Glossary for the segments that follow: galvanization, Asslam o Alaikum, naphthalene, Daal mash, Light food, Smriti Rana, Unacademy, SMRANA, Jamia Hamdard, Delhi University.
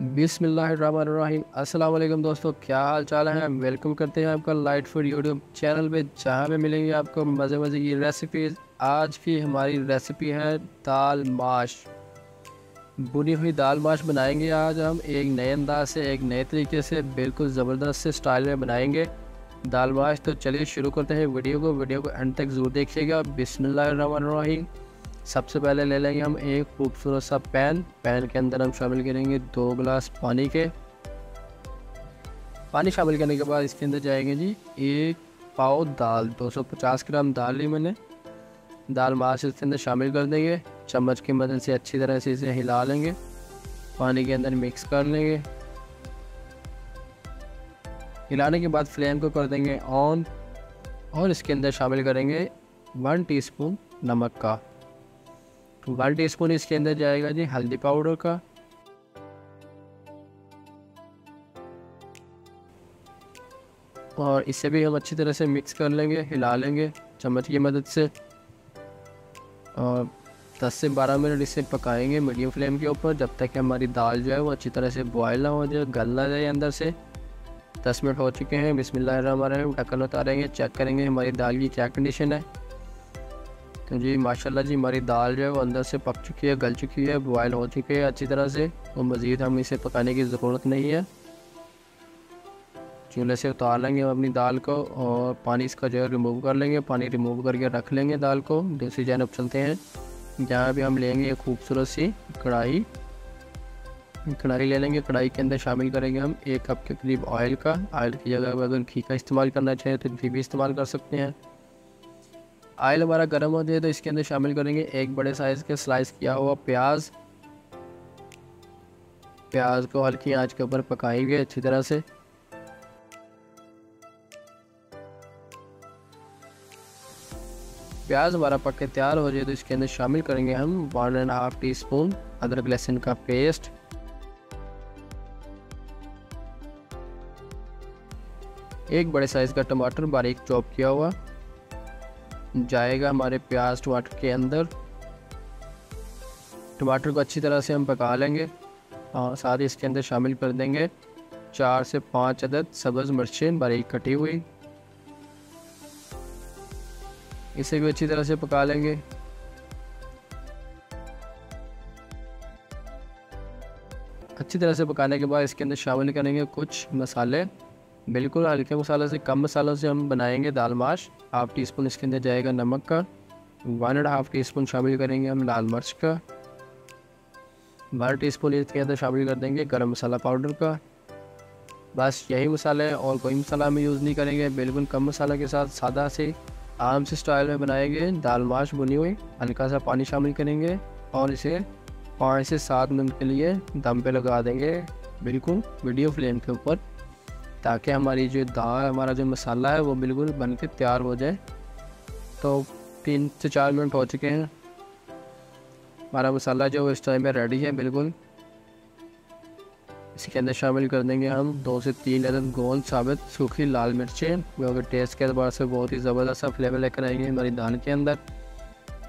बिस्मिल्लाहिर्रहमानिर्रहीम। अस्सलाम वालेकुम दोस्तों, क्या हाल चाल है। वेलकम करते हैं आपका लाइट फूड यूट्यूब चैनल पे, जहाँ पे मिलेंगी आपको मज़े की रेसिपीज़। आज की हमारी रेसिपी है दाल माश, बुनी हुई दाल माश बनाएंगे आज हम एक नए अंदाज से, एक नए तरीके से, बिल्कुल ज़बरदस्त से स्टाइल में बनाएंगे दाल माश। तो चलिए शुरू करते हैं वीडियो को एंड तक ज़रूर देखिएगा। बिस्मिल्लाहिर्रहमानिर्रहीम। सबसे पहले ले लेंगे हम एक खूबसूरत सा पैन के अंदर हम शामिल करेंगे 2 गिलास पानी के। पानी शामिल करने के बाद इसके अंदर जाएंगे जी 1 पाव दाल, 250 ग्राम दाल ली मैंने। दाल माश इसके अंदर शामिल कर देंगे, चम्मच की मदद से अच्छी तरह से इसे हिला लेंगे, पानी के अंदर मिक्स कर लेंगे। हिलाने के बाद फ्लेम को कर देंगे ऑन और इसके अंदर शामिल करेंगे 1 टीस्पून नमक का, 1 टीस्पून इसके अंदर जाएगा जी हल्दी पाउडर का, 1 और इसे भी हम अच्छी तरह से मिक्स कर लेंगे, हिला लेंगे चम्मच की मदद से और 10 से 12 मिनट इसे पकाएंगे मीडियम फ्लेम के ऊपर, जब तक कि हमारी दाल जो है वो अच्छी तरह से बॉयल ना हो जाए, गल ना जाए अंदर से। 10 मिनट हो चुके हैं। बिस्मिल्लाहिर्रहमानिर्रहीम। ढक्कन उतारेंगे, चेक करेंगे हमारी दाल की क्या कंडीशन है। तो जी माशाल्लाह जी हमारी दाल जो है वो अंदर से पक चुकी है, गल चुकी है, बॉयल हो चुकी है अच्छी तरह से, और मज़ीद हम इसे पकाने की ज़रूरत नहीं है। चूल्हे से उतार लेंगे हम अपनी दाल को और पानी इसका जो है रिमूव कर लेंगे। पानी रिमूव करके रख लेंगे दाल को। दूसरी जानब चलते हैं, जहाँ भी हम लेंगे एक खूबसूरत सी कढ़ाई ले लेंगे। कढ़ाई के अंदर शामिल करेंगे हम 1 कप के करीब ऑयल का। ऑयल की जगह पर अगर घी का इस्तेमाल करना चाहें तो घी भी इस्तेमाल कर सकते हैं। आयल हमारा गर्म हो जाए तो इसके अंदर शामिल करेंगे 1 बड़े साइज़ के स्लाइस किया हुआ प्याज। प्याज को हल्की आंच के ऊपर पकाएंगे अच्छी तरह से। प्याज हमारा पक के तैयार हो जाए तो इसके अंदर शामिल करेंगे हम 1.5 टीस्पून अदरक लहसुन का पेस्ट। एक बड़े साइज़ का टमाटर बारीक चॉप किया हुआ जाएगा हमारे प्याज टमाटर के अंदर। टमाटर को अच्छी तरह से हम पका लेंगे और साथ ही इसके अंदर शामिल कर देंगे 4 से 5 अदद सब्ज़ मिर्चें बारीक कटी हुई। इसे भी अच्छी तरह से पका लेंगे। अच्छी तरह से पकाने के बाद इसके अंदर शामिल करेंगे कुछ मसाले, बिल्कुल हल्के मसालों से, कम मसालों से हम बनाएंगे दाल माश। 1/2 टीस्पून इसके अंदर जाएगा नमक का, 1.5 टीस्पून शामिल करेंगे हम लाल मिर्च का, 1 टीस्पून इसके अंदर शामिल कर देंगे गरम मसाला पाउडर का। बस यही मसाला है और कोई मसाला हम यूज़ नहीं करेंगे, बिल्कुल कम मसाला के साथ सादा से आम से स्टाइल में बनाएंगे दाल माश बुनी हुई। हल्का सा पानी शामिल करेंगे और इसे 5 से 7 मिनट के लिए दम पे लगा देंगे, बिल्कुल मीडियम फ्लेम के ऊपर, ताकि हमारी जो दाल हमारा जो मसाला है वो बिल्कुल बन के तैयार हो जाए। तो 3 से 4 मिनट हो चुके हैं। हमारा मसाला जो इस टाइम में रेडी है बिल्कुल। इसके अंदर शामिल कर देंगे हम 2 से 3 अदद गोल साबित सूखी लाल मिर्चें, क्योंकि टेस्ट के अतबार से बहुत ही ज़बरदस्त सा फ्लेवर लेकर आएंगे हमारी दाल के अंदर।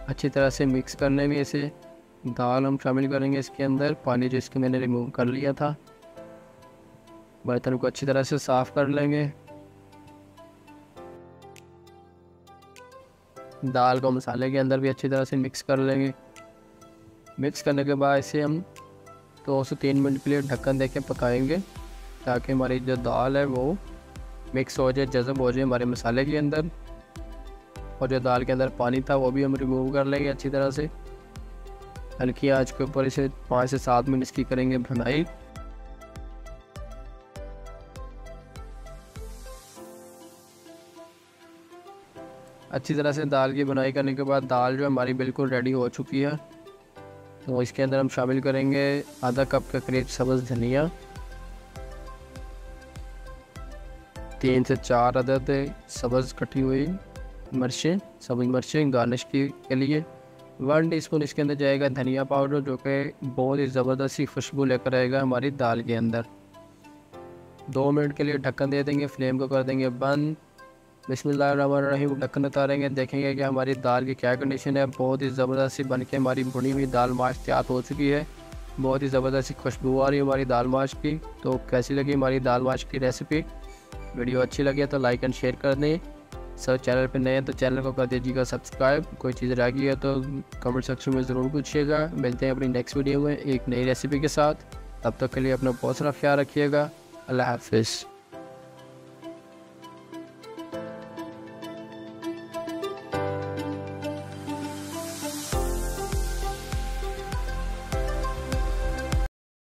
अच्छी तरह से मिक्स करने में इसे दाल हम शामिल करेंगे इसके अंदर। पानी जो इसके मैंने रिमूव कर लिया था, बर्तन को अच्छी तरह से साफ़ कर लेंगे। दाल को मसाले के अंदर भी अच्छी तरह से मिक्स कर लेंगे। मिक्स करने के बाद इसे हम 2 से 3 मिनट के लिए ढक्कन देके पकाएंगे, ताकि हमारी जो दाल है वो मिक्स हो जाए, जज़ब हो जाए हमारे मसाले के अंदर, और जो दाल के अंदर पानी था वो भी हम रिमूव कर लेंगे अच्छी तरह से। हल्की आंच के ऊपर इसे 5 से 7 मिनट इसकी करेंगे भुनाई। अच्छी तरह से दाल की बुनाई करने के बाद दाल जो हमारी बिल्कुल रेडी हो चुकी है। तो इसके अंदर हम शामिल करेंगे 1/2 कप के करीब सब्ज़ धनिया, 3 से 4 अदद सब्ज़ कटी हुई मिर्चें, सब्ज़ मिर्चें गार्निश के लिए। 1 टीस्पून इसके अंदर जाएगा धनिया पाउडर, जो कि बहुत ही ज़बरदस्त सी खुशबू लेकर आएगा हमारी दाल के अंदर। 2 मिनट के लिए ढक्कन दे देंगे, फ्लेम को कर देंगे बंद। बिस्मिल्लाहिर्रहमानिर्रहीम। ढक्कन उतारेंगे, देखेंगे कि हमारी दाल की क्या कंडीशन है। बहुत ही ज़बरदस्त सी बन के हमारी बुनी हुई दाल माश तैयार हो चुकी है। बहुत ही ज़बरदस्त खुशबू आ रही है हमारी दाल माश की। तो कैसी लगी हमारी दाल माश की रेसिपी? वीडियो अच्छी लगी है तो लाइक एंड शेयर कर दें। सर चैनल पे नए हैं तो चैनल को कर दीजिएगा सब्सक्राइब। कोई चीज़ रह गई है तो कमेंट सेक्शन में ज़रूर पूछिएगा। मिलते हैं अपनी नेक्स्ट वीडियो में एक नई रेसिपी के साथ। तब तक के लिए अपना बहुत सारा ख्याल रखिएगा। अल्लाह हाफिज़।